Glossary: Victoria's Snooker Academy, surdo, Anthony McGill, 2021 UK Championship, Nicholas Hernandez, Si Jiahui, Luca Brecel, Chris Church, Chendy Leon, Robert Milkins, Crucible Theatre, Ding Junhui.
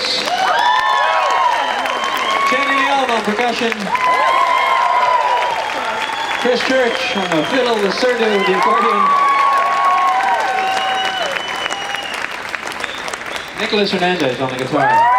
bass, Chendy Leon on percussion, Chris Church on the fiddle, the surdo, the accordion, Nicholas Hernandez on the guitar.